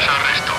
los arresto.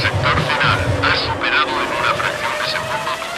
sector final. Has superado en una fracción de segundo.